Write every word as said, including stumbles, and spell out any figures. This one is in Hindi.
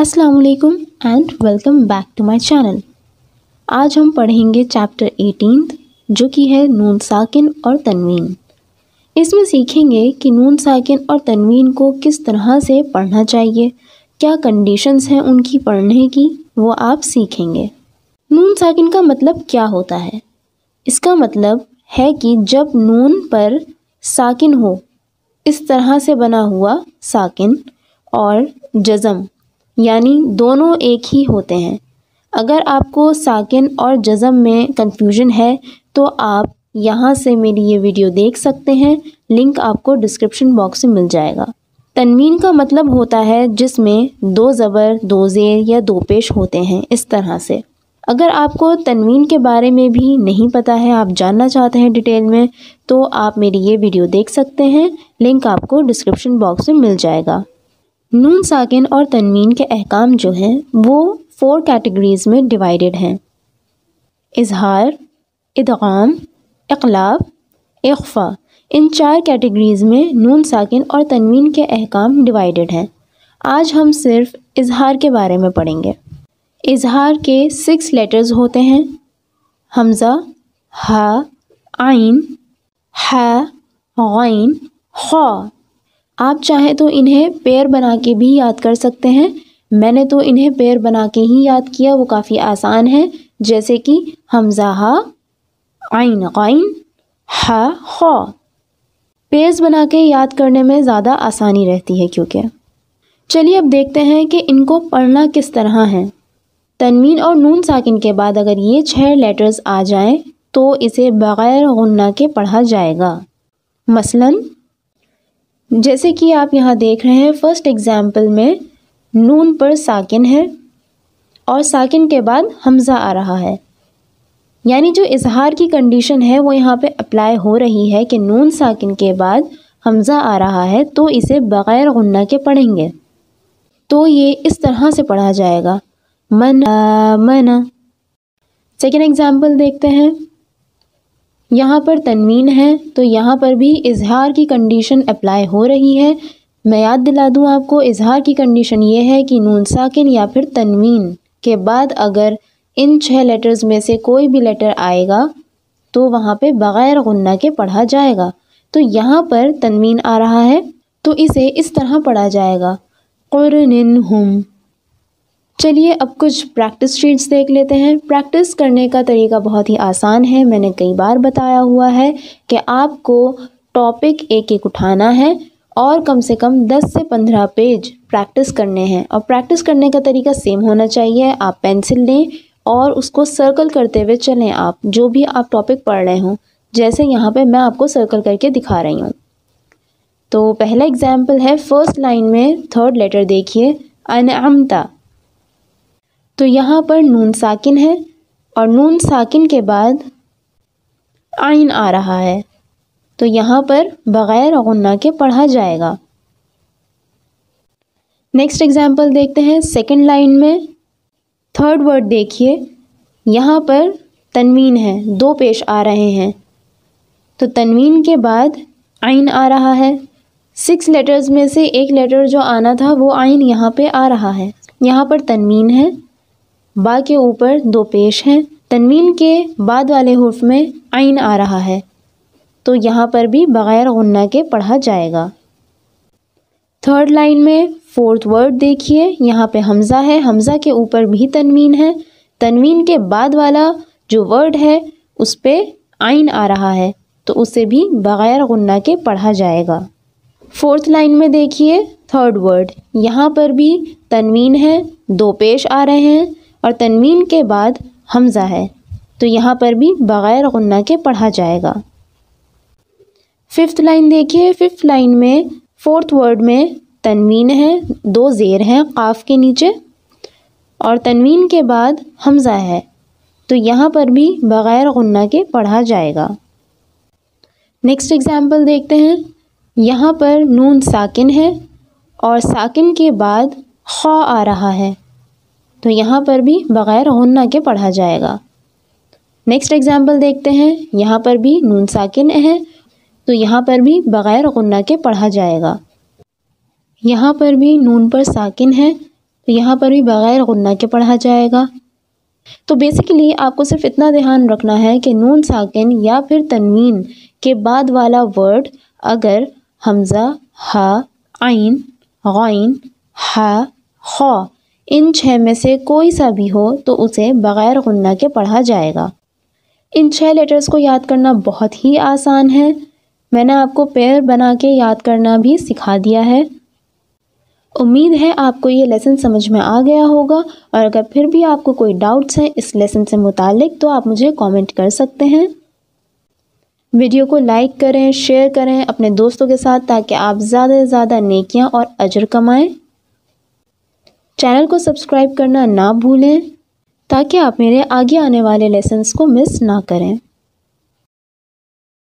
अस्सलामुअलैकुम and welcome back to my channel. आज हम पढ़ेंगे चैप्टर अठारह जो कि है नून साकिन और तनवीन। इसमें सीखेंगे कि नून साकिन और तनवीन को किस तरह से पढ़ना चाहिए, क्या कंडीशंस हैं उनकी पढ़ने की, वो आप सीखेंगे। नून साकिन का मतलब क्या होता है? इसका मतलब है कि जब नून पर साकिन हो, इस तरह से बना हुआ साकिन और जज़म यानी दोनों एक ही होते हैं। अगर आपको साकिन और जज़म में कंफ्यूजन है तो आप यहाँ से मेरी ये वीडियो देख सकते हैं, लिंक आपको डिस्क्रिप्शन बॉक्स में मिल जाएगा। तनवीन का मतलब होता है जिसमें दो ज़बर, दो ज़ेर या दो पेश होते हैं, इस तरह से। अगर आपको तनवीन के बारे में भी नहीं पता है, आप जानना चाहते हैं डिटेल में, तो आप मेरी ये वीडियो देख सकते हैं, लिंक आपको डिस्क्रिप्शन बॉक्स में मिल जाएगा। नून साकिन और तनवीन के अहकाम जो हैं वो फोर कैटेगरीज़ में डिवाइडेड हैं: इजहार, इदगाम, इक़लाब, इख़्फ़ा। इन चार कैटेगरीज़ में नून साकिन और तनवीन के अहकाम डिवाइडेड हैं। आज हम सिर्फ इजहार के बारे में पढ़ेंगे। इजहार के सिक्स लेटर्स होते हैं: हमज़ा, हा, आइन, हा, गैन, खा। आप चाहें तो इन्हें पेयर बना के भी याद कर सकते हैं। मैंने तो इन्हें पेयर बना के ही याद किया, वो काफ़ी आसान है, जैसे कि हमज़ा हा, आइन ग़ैन, हा खा। पेयर्स बना के याद करने में ज़्यादा आसानी रहती है क्योंकि। चलिए अब देखते हैं कि इनको पढ़ना किस तरह है। तनवीन और नून साकिन के बाद अगर ये छह लेटर्स आ जाएं तो इसे बग़ैर ग़ुन्ना के पढ़ा जाएगा। मसलन जैसे कि आप यहाँ देख रहे हैं, फर्स्ट एग्जाम्पल में नून पर साकिन है और साकिन के बाद हमज़ा आ रहा है, यानी जो इजहार की कंडीशन है वो यहाँ पे अप्लाई हो रही है कि नून साकिन के बाद हमज़ा आ रहा है, तो इसे बग़ैर ग़ुन्ना के पढ़ेंगे। तो ये इस तरह से पढ़ा जाएगा: मन मना। सेकेंड एग्ज़ाम्पल देखते हैं, यहाँ पर तनवीन है तो यहाँ पर भी इजहार की कंडीशन अप्लाई हो रही है। मैं याद दिला दूँ आपको, इजहार की कंडीशन ये है कि नून साकिन या फिर तनवीन के बाद अगर इन छह लेटर्स में से कोई भी लेटर आएगा तो वहाँ पे बग़ैर ग़ुन्ना के पढ़ा जाएगा। तो यहाँ पर तनवीन आ रहा है तो इसे इस तरह पढ़ा जाएगा: क़ुरनिन हुम। चलिए अब कुछ प्रैक्टिस शीट्स देख लेते हैं। प्रैक्टिस करने का तरीका बहुत ही आसान है, मैंने कई बार बताया हुआ है कि आपको टॉपिक एक एक उठाना है और कम से कम दस से पंद्रह पेज प्रैक्टिस करने हैं। और प्रैक्टिस करने का तरीका सेम होना चाहिए। आप पेंसिल लें और उसको सर्कल करते हुए चलें, आप जो भी आप टॉपिक पढ़ रहे हों, जैसे यहाँ पे मैं आपको सर्कल करके दिखा रही हूँ। तो पहला एग्ज़ाम्पल है, फर्स्ट लाइन में थर्ड लेटर देखिए, अनअमता। तो यहाँ पर नून साकिन है और नून साकिन के बाद आइन आ रहा है, तो यहाँ पर बग़ैर ग़ुन्ना के पढ़ा जाएगा। नेक्स्ट एग्ज़ाम्पल देखते हैं, सेकंड लाइन में थर्ड वर्ड देखिए, यहाँ पर तनवीन है, दो पेश आ रहे हैं, तो तनवीन के बाद आइन आ रहा है। सिक्स लेटर्स में से एक लेटर जो आना था वो आइन यहाँ पे आ रहा है। यहाँ पर तनवीन है, बा के ऊपर दो पेश हैं, तनवीन के बाद वाले हुर्फ में आइन आ रहा है, तो यहाँ पर भी बग़ैर ग़ुन्ना के पढ़ा जाएगा। थर्ड लाइन में फोर्थ वर्ड देखिए, यहाँ पे हमज़ा है, हमज़ा के ऊपर भी तनवीन है, तनवीन के बाद वाला जो वर्ड है उस पर आइन आ रहा है, तो उसे भी बग़ैर ग़ुन्ना के पढ़ा जाएगा। फोर्थ लाइन में देखिए, थर्ड वर्ड, यहाँ पर भी तनवीन है, दो पेश आ रहे हैं और तनवीन के बाद हमज़ा है, तो यहाँ पर भी बग़ैर ग़ुन्ना के पढ़ा जाएगा। फिफ्थ लाइन देखिए, फिफ्थ लाइन में फोर्थ वर्ड में तनवीन है, दो ज़ेर हैं क़ाफ़ के नीचे और तनवीन के बाद हमज़ा है, तो यहाँ पर भी बग़ैर ग़ुन्ना के पढ़ा जाएगा। नेक्स्ट एग्ज़ाम्पल देखते हैं, यहाँ पर नून साकिन है और साकिन के बाद खा आ रहा है, तो यहाँ पर भी बग़ैर ग़ुन्ना के पढ़ा जाएगा। नेक्स्ट एग्ज़ाम्पल देखते हैं, यहाँ पर भी नून साकिन है तो यहाँ पर भी बग़ैर ग़ुन्ना के पढ़ा जाएगा। यहाँ पर भी नून पर साकिन है तो यहाँ पर भी बग़ैर गुन्ना के पढ़ा जाएगा। तो बेसिकली आपको सिर्फ इतना ध्यान रखना है कि नून साकिन या फिर तनवीन के बाद वाला वर्ड अगर हमज़ा, हा, आइन, गौइन, हा, खौ इन छः में से कोई सा भी हो तो उसे बग़ैर गुन्ना के पढ़ा जाएगा। इन छः लेटर्स को याद करना बहुत ही आसान है, मैंने आपको पेयर बना के याद करना भी सिखा दिया है। उम्मीद है आपको ये लेसन समझ में आ गया होगा, और अगर फिर भी आपको कोई डाउट्स हैं इस लेसन से मुतालिक तो आप मुझे कमेंट कर सकते हैं। वीडियो को लाइक करें, शेयर करें अपने दोस्तों के साथ ताकि आप ज़्यादा से ज़्यादा नेकियां और अजर कमाएं। चैनल को सब्सक्राइब करना ना भूलें ताकि आप मेरे आगे आने वाले लेसन्स को मिस ना करें।